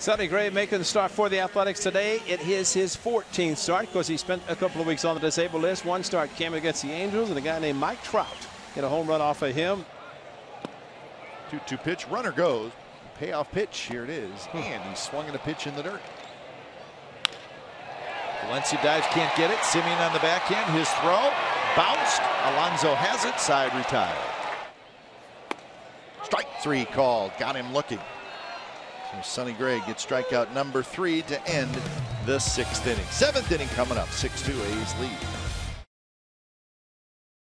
Sonny Gray making the start for the Athletics today. It is his 14th start because he spent a couple of weeks on the disabled list. One start came against the Angels, and a guy named Mike Trout hit a home run off of him. 2-2 pitch, runner goes. Payoff pitch, here it is. And he swung in a pitch in the dirt. Valencia dives, can't get it. Simeon on the backhand, his throw. Bounced. Alonzo has it, side retired. Strike three called, got him looking. So Sonny Gray gets strikeout number 3 to end the 6th inning. 7th inning coming up, 6-2 A's lead.